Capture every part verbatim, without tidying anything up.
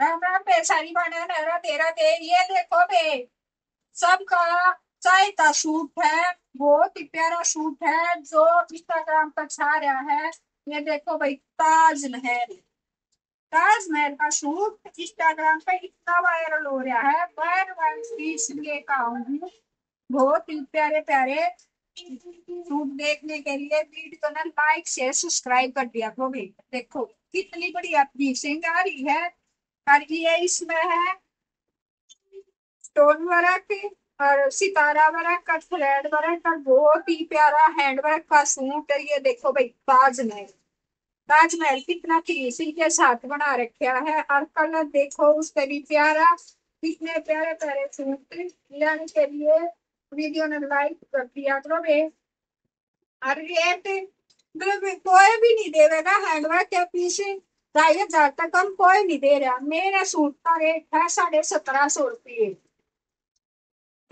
राम राम पे सारी बना नरा तेरा देर। ये देखो बे सबका चाहता शूट है, बहुत ही प्यारा शूट है जो इंस्टाग्राम पर छा रहा है। ये देखो भाई ताजमहल, ताजमहल का शूट इंस्टाग्राम पे इतना वायरल हो रहा है, बार बार इसलिए कहूंगी बहुत ही प्यारे प्यारे शूट देखने के लिए वीडियो ना लाइक शेयर सब्सक्राइब कर दिया करो भाई। देखो कितनी बड़ी अपनी सिंगारी है, और ये इसमें है स्टोन वर्क और सितारा वर्क और थ्रेड वर्क और बहुत ही प्यारा हैंड वर्क का सूट। ये देखो भाई ताजमहल, ताजमहल कितना फिनिशिंग के साथ बना रखा है, और कलर देखो उसपे भी प्यारा, कितने प्यारे प्यारे सूट लेने के लिए वीडियो ने लाइक कर दिया करो बे। और रेट कोई भी नहीं दे रहा हैंडवर्क के पीछे ढाई हजार तक कम कोई नहीं दे रहा। मेरा सूट का रेट है साढ़े सत्रह सौ रुपये,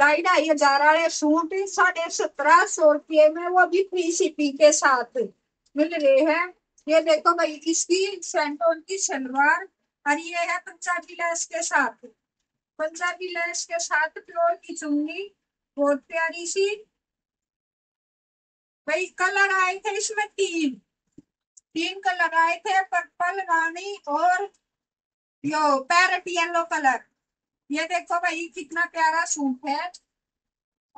ढाई ढाई हजार वाले सूट साढ़े सत्रह सौ रुपये में, वो भी फ्री शिपिंग के साथ मिल रहे हैं। ये देखो भाई इसकी सेंटोन की सलवार, और ये है पंजाबी लैस के साथ, पंजाबी लैस के साथ प्योर की चुन्नी, बहुत प्यारी सी भाई। कलर आए थे इसमें तीन तीन कलर आए थे, पर्पल रानी और यो पैरेट येलो कलर। ये देखो भाई कितना प्यारा सूट है,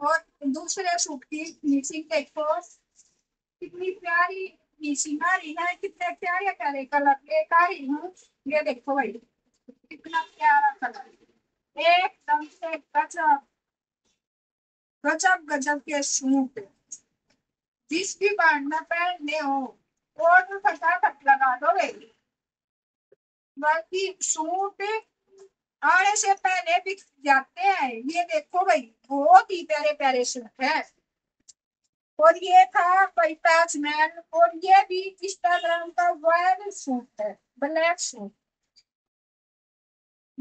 और दूसरे सूट की फिनिशिंग देखो कितनी प्यारी फिनिशिंग आ रही है, कितने प्यारे प्यारे कलर लेकर आ रही हूँ। ये देखो भाई कितना प्यारा कलर, एकदम से गजब गजब गजब के सूट। जिस भी बार में पहनने हो और फटाफट लगा दो भाई, बाकी सूट आने से पहले भी जाते हैं। ये देखो भाई बहुत ही प्यारे प्यारे सूट है। और ये था भाई ताजमहल, और ये भी इंस्टाग्राम का वायरल सूट है, ब्लैक सूट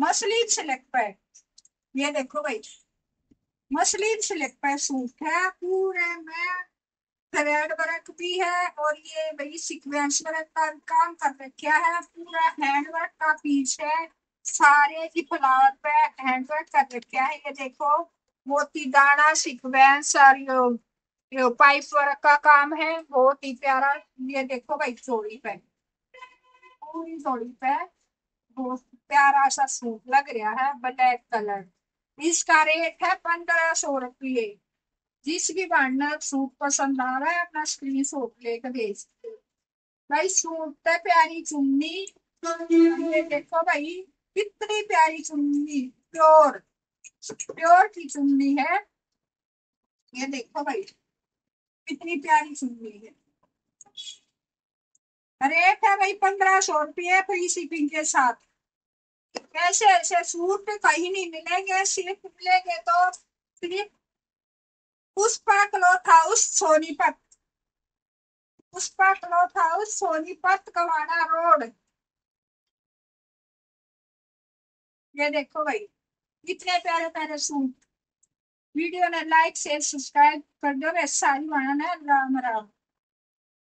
मछली छिलक पर। ये देखो भाई मछली सिलक पर सूट है, पूरे में थ्रेड वर्क भी है, और ये भाई सीक्वेंस वर्क का काम कर रखा है, पूरा हैंड वर्क का पीस है, सारे की फ्लावर पे हैंड वर्क कर रखा है। ये देखो मोती दाना सीक्वेंस और यो, यो पाइप वर्क का काम है, बहुत ही प्यारा। ये देखो भाई चोड़ी पे, पूरी चोड़ी पे बहुत प्यारा सा सूट लग रहा है, ब्लैक कलर। इसका रेट है पंद्रह सौ रुपये। जिस भी पार्टनर सूट पसंद आ रहा है अपना स्क्रीन शॉट लेकर भेज भाई। सूट पे प्यारी चुन्नी, ये देखो भाई कितनी प्यारी चुन्नी, प्योर प्योर की चुन्नी है। ये देखो भाई कितनी प्यारी चुन्नी है, रेट है भाई पंद्रह सौ रुपये फ्री शिपिंग के साथ। ऐसे ऐसे सूट कहीं नहीं मिलेंगे, सिर्फ मिलेंगे तो सिर्फ Pushpa cloth house Sonipat, Pushpa cloth house Sonipat Kawada road. ये देखो भाई कितने प्यारे प्यारे सूट, वीडियो ने लाइक शेयर सब्सक्राइब कर दो। वैसा ही माना राम राम।